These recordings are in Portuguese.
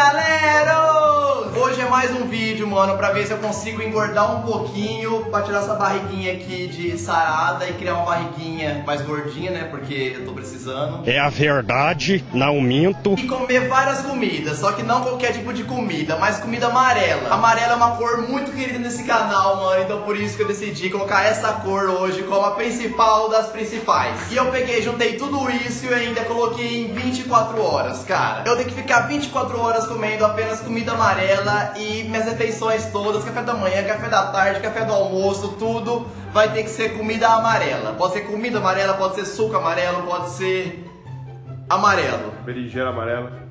galera! Hoje é mais um vídeo, mano, pra ver se eu consigo engordar um pouquinho, pra tirar essa barriguinha aqui de sarada e criar uma barriguinha mais gordinha, né, porque eu tô precisando. É a verdade, não minto. E comer várias comidas, só que não qualquer tipo de comida, mas comida amarela. Amarela é uma cor muito querida nesse canal, mano, então por isso que eu decidi colocar essa cor hoje como a principal das principais. E eu peguei, juntei tudo isso e ainda coloquei em 24 horas, cara. Eu tenho que ficar 24 horas comendo apenas comida amarela e minhas refeições todas, café da manhã, café da tarde, café do almoço, tudo vai ter que ser comida amarela. Pode ser comida amarela, pode ser suco amarelo, pode ser amarelo. Berinjela amarela.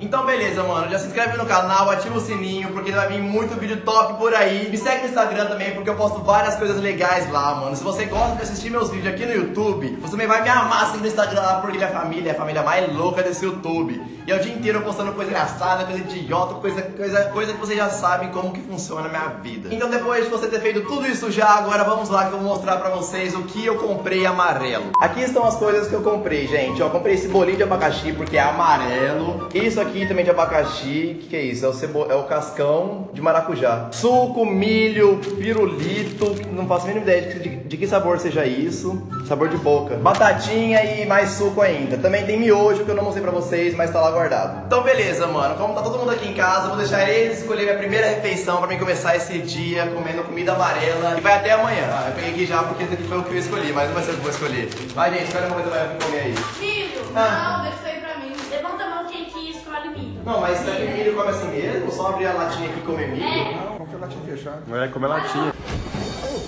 Então beleza, mano, já se inscreve no canal, ativa o sininho, porque vai vir muito vídeo top por aí. Me segue no Instagram também, porque eu posto várias coisas legais lá, mano. Se você gosta de assistir meus vídeos aqui no YouTube, você também vai me amar assim no Instagram lá, porque minha família é a família mais louca desse YouTube. E é o dia inteiro postando coisa engraçada, coisa idiota, coisa que vocês já sabem como que funciona a minha vida. Então depois de você ter feito tudo isso já, agora vamos lá que eu vou mostrar pra vocês o que eu comprei amarelo. Aqui estão as coisas que eu comprei, gente. Ó, comprei esse bolinho de abacaxi, porque é amarelo. Isso aqui também de abacaxi, que é isso? É o cascão de maracujá. Suco, milho, pirulito, não faço a mínima ideia de que sabor seja isso. Sabor de boca. Batatinha e mais suco ainda. Também tem miojo, que eu não mostrei pra vocês, mas tá lá guardado. Então beleza, mano, como tá todo mundo aqui em casa, eu vou deixar eles escolherem minha primeira refeição pra mim começar esse dia comendo comida amarela. E vai até amanhã. Ah, eu peguei aqui já porque esse aqui foi o que eu escolhi, mas não vai ser o que eu vou escolher. Vai, gente, escolhe uma coisa pra comer aí. Filho, não, deixa isso aí pra mim. Levanta a mão quem que escolhe milho. Não, mas será que milho come assim mesmo? Só abrir a latinha aqui e comer milho? É. Não, qualquer latinha fechada. Não é comer latinha.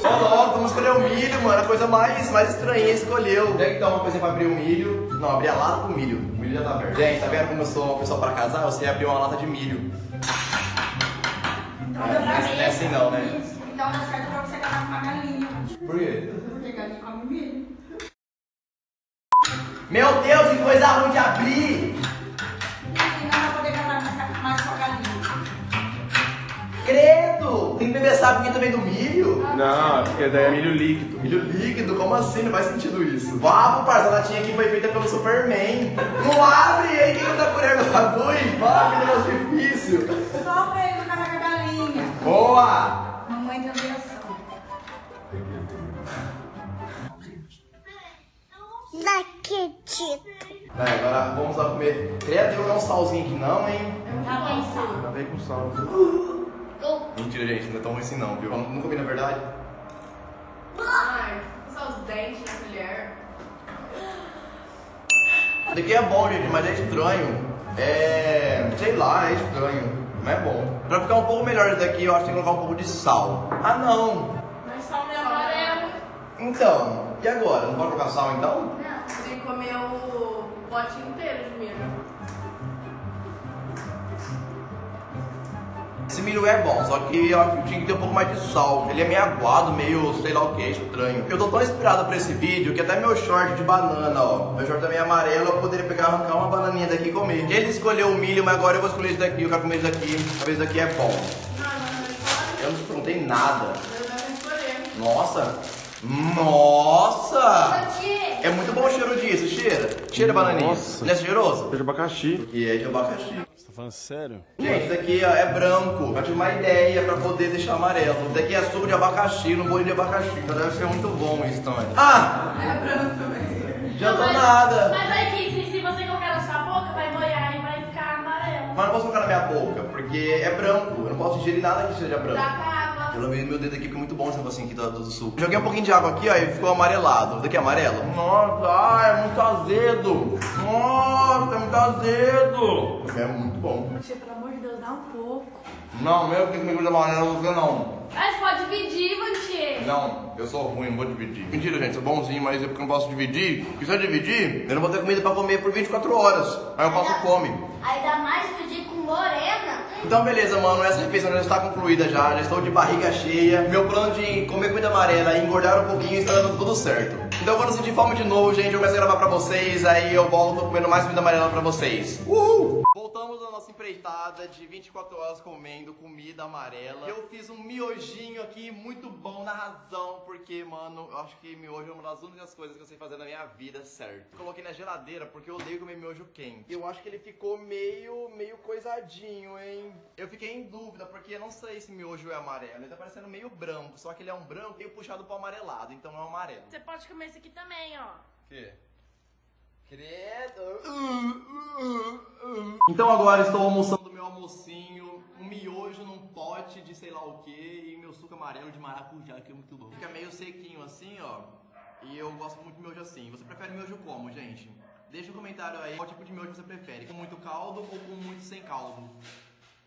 Ó, logo, vamos escolher o milho, mano. A coisa mais estranha escolheu. Onde é que tá uma coisa pra abrir o milho? Não, abrir a lata do milho. O milho já tá aberto. Gente, tá vendo como eu sou uma pessoa pra casar? Eu sei abrir uma lata de milho. Então deu pra mim. É assim não, né? Então deu certo pra você casar com uma galinha. Por quê? Porque galinha come milho. Meu Deus, que coisa ruim de abrir! Não vai poder casar mais com a galinha. Credo! Tem que beber sabinha também do milho? Não, porque daí é milho líquido. Milho líquido? Como assim? Não faz sentido isso. Vamos, parça, a latinha aqui foi feita pelo Superman. Não abre! Aí quem tá colhendo o bagulho? Vai, que negócio difícil. Só pra ele não cagar a galinha. Boa! Mamãe tem obrigação. Vai, agora vamos lá comer. Queria ter um salzinho aqui não, hein? Tá bem sal. Tá bem com sal. Mentira, gente, não é tão ruim assim não, viu? Não comi, na verdade. Ai, só os dentes da mulher. Isso aqui é bom, gente, mas é estranho. É... sei lá, é estranho. Não é bom. Pra ficar um pouco melhor isso daqui, eu acho que tem que colocar um pouco de sal. Ah, não! Mas sal não é amarelo. Então, e agora? Não pode colocar sal, então? Não, você tem que comer o pote inteiro de milho. Esse milho é bom, só que eu acho que tinha que ter um pouco mais de sal. Ele é meio aguado, meio sei lá o que, estranho. Eu tô tão inspirado pra esse vídeo que até meu short de banana, ó. Meu short também é amarelo, eu poderia pegar, arrancar uma bananinha daqui e comer. Ele escolheu o milho, mas agora eu vou escolher esse daqui, eu quero comer esse daqui. Talvez esse daqui é bom. Eu não perguntei nada. Nossa! Nossa! É muito bom o cheiro disso, cheira. Cheira bananinha. Nossa. Não é cheiroso? Cheira de abacaxi. Porque é de abacaxi. Falando sério? Gente, isso aqui é branco. Eu tive uma ideia pra poder deixar amarelo. Isso daqui é suco de abacaxi, no bolinho de abacaxi. Então deve ser muito bom isso também. Ah! É branco também. Já tô nada. Mas aí, se você colocar na sua boca, vai molhar e vai ficar amarelo. Mas não posso colocar na minha boca, porque é branco. Eu não posso ingerir nada que seja branco. Dá pra água. Pelo menos meu dedo aqui ficou muito bom esse negocinho aqui do suco. Joguei um pouquinho de água aqui, ó, e ficou amarelado. Isso daqui é amarelo? Nossa, ai, é muito azedo. Nossa, é muito azedo. É muito bom. Poxa, pelo amor de Deus, dá um pouco. Não, meu, tem comida amarela você não. Mas pode dividir, Vanthie. Não, eu sou ruim, não vou dividir. Mentira, gente, sou bonzinho, mas é porque eu não posso dividir. Porque se eu dividir, eu não vou ter comida pra comer por 24 horas. Aí eu passo fome. Aí dá mais dividir com morena. Então beleza, mano, essa refeição já está concluída já estou de barriga cheia. Meu plano de comer comida amarela e engordar um pouquinho está dando tudo certo. Então quando eu sentir fome de novo, gente, eu começo a gravar pra vocês. Aí eu volto comendo mais comida amarela pra vocês. Uhul! Voltamos à nossa nossa empreitada de 24 horas comendo comida amarela. Eu fiz um miojinho aqui muito bom na razão, porque, mano, eu acho que miojo é uma das únicas coisas que eu sei fazer na minha vida, certo? Coloquei na geladeira porque eu odeio comer miojo quente. Eu acho que ele ficou meio coisadinho, hein? Eu fiquei em dúvida porque eu não sei se miojo é amarelo. Ele tá parecendo meio branco, só que ele é um branco meio puxado pro amarelado, então é um amarelo. Você pode comer esse aqui também, ó. Que? Credo. Então agora estou almoçando meu almocinho, um miojo num pote de sei lá o que e meu suco amarelo de maracujá, que é muito bom. Fica meio sequinho assim, ó, e eu gosto muito de miojo assim. Você prefere miojo como, gente? Deixa um comentário aí qual tipo de miojo você prefere, com muito caldo ou com muito sem caldo.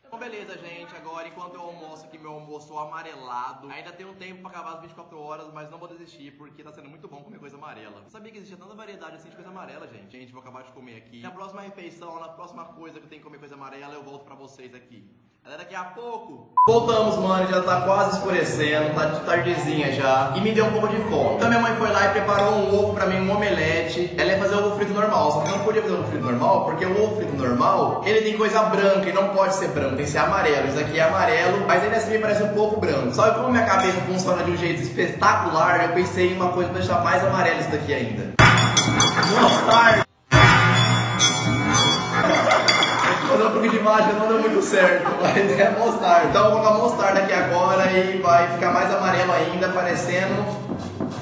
Então beleza, gente, agora enquanto eu almoço aqui, meu almoço amarelado, ainda tem um tempo pra acabar as 24 horas, mas não vou desistir porque tá sendo muito bom comer coisa amarela. Eu sabia que existia tanta variedade assim de coisa amarela, gente. Gente, vou acabar de comer aqui. Na próxima refeição, na próxima coisa que eu tenho que comer coisa amarela, eu volto pra vocês aqui. Galera, daqui a pouco. Voltamos, mano, já tá quase escurecendo, tá de tardezinha já. E me deu um pouco de fome. Então minha mãe foi lá e preparou um ovo pra mim, um omelete. Ela ia fazer ovo frito normal, só que não podia fazer ovo frito normal, porque o ovo frito normal, ele tem coisa branca e não pode ser branco. Tem que ser amarelo, isso aqui é amarelo, mas ainda assim me parece um pouco branco. Só que como minha cabeça funciona de um jeito espetacular, eu pensei em uma coisa pra deixar mais amarelo isso daqui ainda. Mostarda! Não, porque de imagem não deu muito certo, mas é mostarda. Então eu vou colocar mostarda aqui agora e vai ficar mais amarelo ainda, parecendo...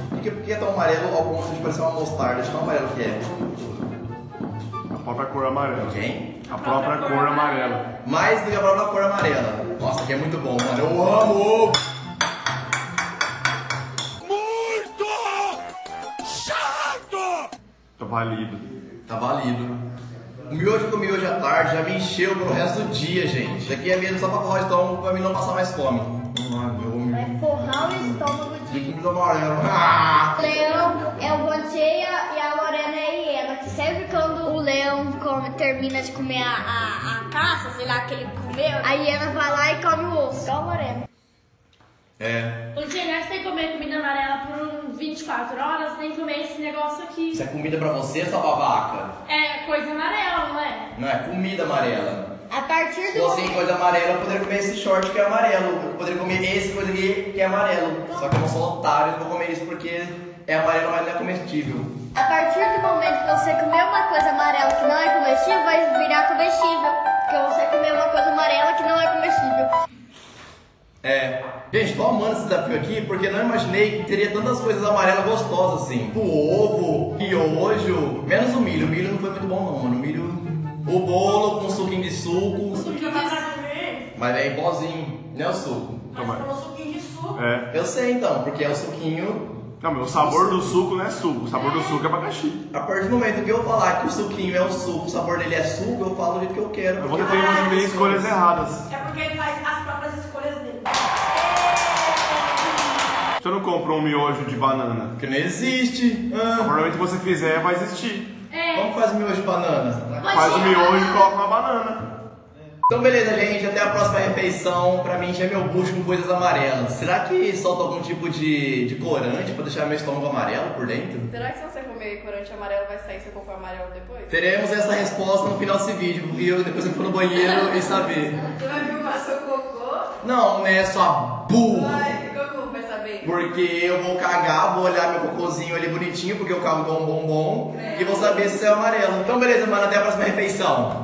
Por que é tão amarelo ao ponto de parecer uma mostarda? De tão amarelo que é. A própria cor amarela. Quem? A própria cor amarela. Mais do que a própria cor amarela. Nossa, aqui é muito bom, mano. Eu amo! Muito chato! Tá válido. Tá válido. O miojo comi hoje à tarde, já me encheu pro resto do dia, gente. Isso aqui é mesmo só pra forrar o estômago, pra mim não passar mais fome. Vai forrar o estômago de comida amarela. Leão é o Vanthie e a Lorena é a hiena, que sempre quando o leão termina de comer a caça, sei lá, que ele comeu, a hiena vai lá e come o osso. Igual a Lorena. É. Porque nós tem que comer comida amarela por 24 horas, tem que comer esse negócio aqui. Isso é comida pra você, sua babaca? É coisa amarela, não é? Não, é comida amarela. A partir do... Se fosse coisa amarela, eu poderia comer esse short que é amarelo. Eu poderia comer esse coisa aqui que é amarelo. Só que eu não sou otário, eu não vou comer isso porque é amarelo, mas não é comestível. A partir do momento que você comer uma coisa amarela que não é comestível, vai virar comestível. Porque você comer uma coisa amarela que não é comestível. É. Gente, tô amando esse desafio aqui porque não imaginei que teria tantas coisas amarelas gostosas assim. Tipo ovo, miojo, menos o milho. O milho não foi muito bom não, mano. O milho... O bolo com suquinho de suco. O suquinho vai pra comer. Mas é em pozinho, não é o suco. Mas é o suquinho de suco. É. Eu sei então, porque é o suquinho... Não, meu, o sabor do suco não é suco, o sabor do suco é abacaxi. A partir do momento que eu falar que o suquinho é o suco, o sabor dele é suco, eu falo do jeito que eu quero. Eu vou ter escolhas erradas. É porque ele faz as próprias escolhas dele. Você não comprou um miojo de banana? Que não existe. Provavelmente você fizer, vai existir. É. Como faz miojo de banana? Faz o miojo e coloca uma banana. Então beleza, gente, até a próxima refeição. Pra mim encher meu bucho com coisas amarelas. Será que solta algum tipo de corante pra deixar meu estômago amarelo por dentro? Será que se você comer corante amarelo vai sair seu corpo amarelo depois? Teremos essa resposta no final desse vídeo. E eu depois eu for no banheiro e saber. Você vai filmar seu cocô? Não, né, sua burra. Ai, que cocô vai saber? Porque eu vou cagar, vou olhar meu cocôzinho ali bonitinho, porque eu cago com um bombom. E vou saber se é amarelo. Então beleza, mano, até a próxima refeição.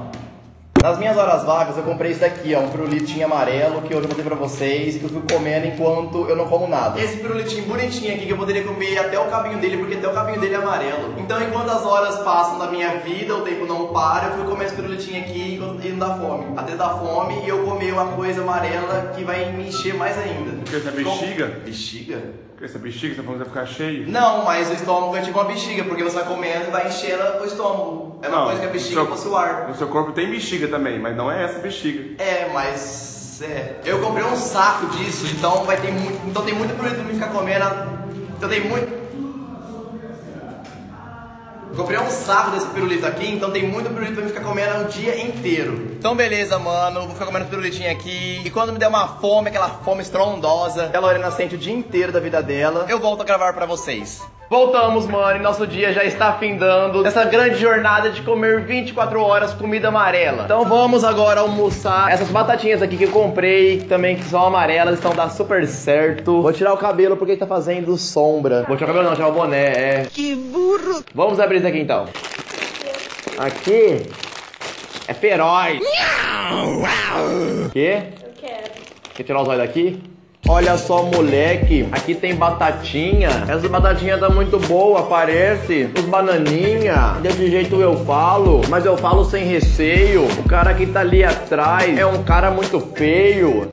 Nas minhas horas vagas eu comprei isso daqui, ó, um pirulitinho amarelo que hoje eu mostrei pra vocês e que eu fui comendo enquanto eu não como nada. Esse pirulitinho bonitinho aqui que eu poderia comer até o cabinho dele, porque até o cabinho dele é amarelo. Então enquanto as horas passam da minha vida, o tempo não para, eu fui comer esse pirulitinho aqui enquanto ele não dá fome. Até dá fome e eu comer uma coisa amarela que vai me encher mais ainda. Porque essa bexiga? Bexiga? Essa bexiga, você tá falando que vai ficar cheio? Não, mas o estômago é tipo uma bexiga, porque você vai comendo e vai enchendo o estômago. É uma não, coisa que a bexiga fosse o ar. O seu corpo tem bexiga também, mas não é essa bexiga. É, mas... é... Eu comprei um saco disso, então vai ter muito... Então tem muito problema pra mim ficar comendo. Então tem muito... Eu comprei um saco desse pirulito aqui, então tem muito pirulito pra mim ficar comendo o dia inteiro. Então beleza, mano, vou ficar comendo pirulitinho aqui. E quando me der uma fome, aquela fome estrondosa, que a Lorena sente o dia inteiro da vida dela, eu volto a gravar pra vocês. Voltamos, mano, e nosso dia já está findando essa grande jornada de comer 24 horas comida amarela. Então vamos agora almoçar. Essas batatinhas aqui que eu comprei, também que são amarelas, então dá super certo. Vou tirar o cabelo porque tá fazendo sombra. Vou tirar o cabelo não, tirar o boné, é. Que burro! Vamos abrir isso aqui então. Aqui é feroz. Quê? Eu quero. Quer tirar os olhos daqui? Olha só, moleque, aqui tem batatinha. Essa batatinha tá muito boa, parece os bananinha. Desse jeito eu falo, mas eu falo sem receio. O cara que tá ali atrás é um cara muito feio.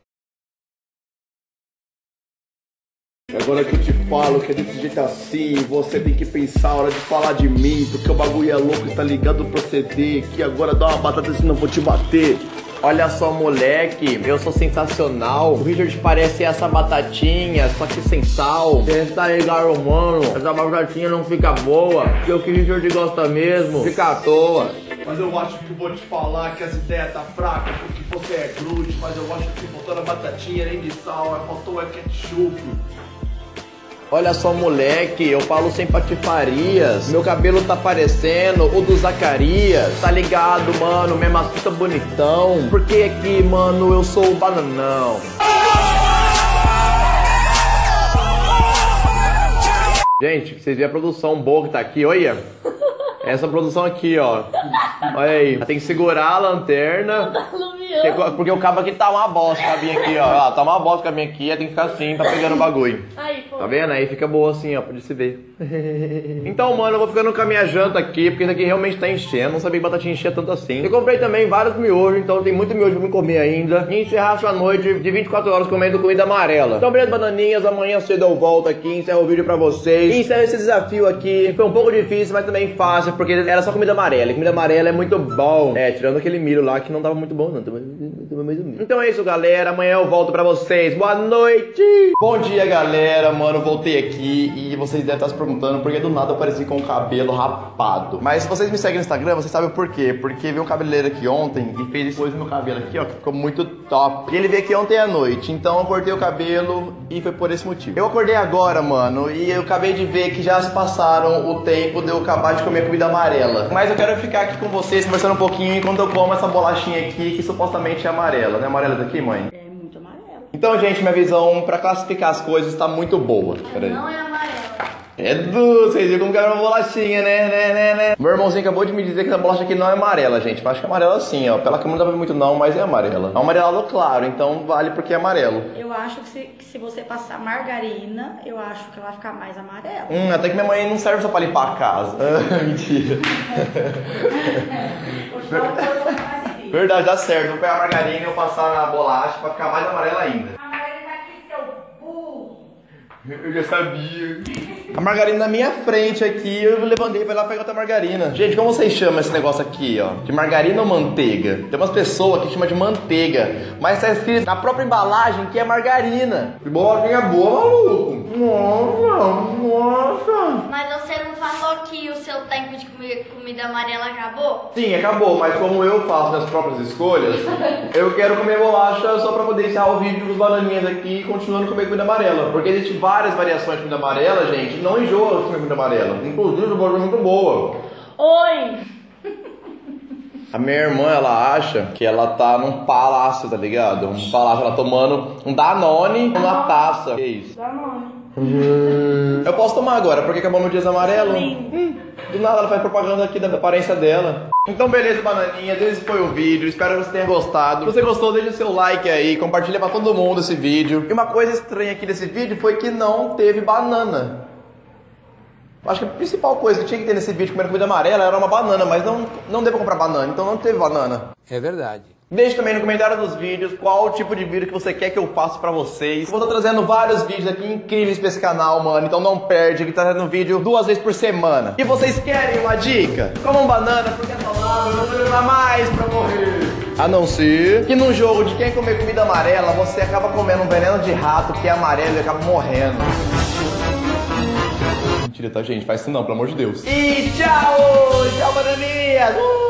Agora que eu te falo que é desse jeito assim, você tem que pensar a hora de falar de mim, porque o bagulho é louco, tá ligado pro CD, que agora dá uma batata senão vou te bater. Olha só, moleque, eu sou sensacional. O Richard parece essa batatinha, só que sem sal. Você tá ligado, mano? Essa batatinha não fica boa, porque o que o Richard gosta mesmo fica à toa. Mas eu acho que vou te falar que as ideias tá fraca, porque você é grude. Mas eu acho que se botou na batatinha nem de sal, faltou é ketchup. Olha só, moleque, eu falo sem patifarias. Meu cabelo tá parecendo o do Zacarias. Tá ligado, mano, mesmo assim tá bonitão. Porque aqui, mano, eu sou o bananão. Gente, vocês viram a produção boa que tá aqui, olha. Essa produção aqui, ó. Olha aí. Tem que segurar a lanterna. Porque o cabo aqui tá uma bosta, cabinha aqui, ó. Tá uma bosta, cabinha aqui. Tem que ficar assim, tá pegando o bagulho. Aí, tá vendo? Aí fica boa assim, ó, pra se ver. Então, mano, eu vou ficando com a minha janta aqui, porque isso aqui realmente tá enchendo. Não sabia que batatinha enchia tanto assim. Eu comprei também vários miojos, então tem muito miojo pra me comer ainda. E encerrar a sua noite de 24 horas comendo comida amarela. Então, beleza, bananinhas. Amanhã cedo eu volto aqui, encerro o vídeo pra vocês. E encerro esse desafio aqui. Foi um pouco difícil, mas também fácil, porque era só comida amarela. E comida amarela é muito bom. É, tirando aquele milho lá que não tava muito bom, não. Então é isso, galera. Amanhã eu volto pra vocês. Boa noite! Bom dia, galera. Mano, voltei aqui e vocês devem estar se perguntando por que do nada eu apareci com o cabelo rapado. Mas se vocês me seguem no Instagram, vocês sabem o porquê. Porque veio um cabeleireiro aqui ontem e fez isso hoje no meu cabelo aqui, ó, que ficou muito top. E ele veio aqui ontem à noite, então eu cortei o cabelo e foi por esse motivo. Eu acordei agora, mano, e eu acabei de ver que já se passaram o tempo de eu acabar de comer comida amarela. Mas eu quero ficar aqui com vocês conversando um pouquinho enquanto eu como essa bolachinha aqui, que supostamente é amarela, né? Amarela daqui, mãe? É muito amarela. Então, gente, minha visão pra classificar as coisas tá muito boa. Peraí. Não é amarela. É duro, vocês viram como que era uma bolachinha, né? Meu irmãozinho acabou de me dizer que essa bolacha aqui não é amarela, gente. Eu acho que é amarela sim, ó. Pela câmera não dá pra ver muito não, mas é amarela. É um amarelado claro, então vale porque é amarelo. Eu acho que se você passar margarina, eu acho que ela vai ficar mais amarela. Até que minha mãe não serve só pra limpar a casa. Mentira. Verdade, dá certo. Vou pegar a margarina e eu passar na bolacha pra ficar mais amarela ainda. A margarina tá aqui, seu burro. Eu já sabia. A margarina na minha frente aqui, eu levantei pra ir lá pegar outra margarina. Gente, como vocês chamam esse negócio aqui, ó? De margarina ou manteiga? Tem umas pessoas que chamam de manteiga, mas tá escrito na própria embalagem que é margarina. Que bolachinha boa, maluco. Nossa. Mas você não falou que o seu tempo de comida amarela acabou? Sim, acabou, mas como eu faço minhas próprias escolhas, eu quero comer bolacha só pra poder encerrar o vídeo com os bananinhas aqui e continuando a comer comida amarela. Porque existem várias variações de comida amarela, gente. Não enjoa de comida amarela. Inclusive, o bolo é muito boa. Oi! A minha irmã, ela acha que ela tá num palácio, tá ligado? Um palácio, ela tomando um Danone numa taça. Que isso? Danone. Eu posso tomar agora, porque acabou meu dias amarelo. Do nada ela faz propaganda aqui da aparência dela. Então beleza, bananinhas, esse foi o vídeo. Espero que você tenha gostado. Se você gostou, deixa o seu like aí, compartilha pra todo mundo esse vídeo. E uma coisa estranha aqui desse vídeo foi que não teve banana. Acho que a principal coisa que tinha que ter nesse vídeo comendo comida amarela era uma banana, mas não deu pra comprar banana, então não teve banana. É verdade. Deixe também no comentário dos vídeos qual tipo de vídeo que você quer que eu faça pra vocês. Vou estar trazendo vários vídeos aqui incríveis pra esse canal, mano, então não perde, que tá trazendo vídeo 2 vezes por semana. E vocês querem uma dica? Comam banana, porque é salada, não precisa mais pra morrer. A não ser que num jogo de quem comer comida amarela, você acaba comendo um veneno de rato que é amarelo e acaba morrendo. Mentira, tá, gente? Faz isso não, pelo amor de Deus. E tchau! Tchau, bananinhas!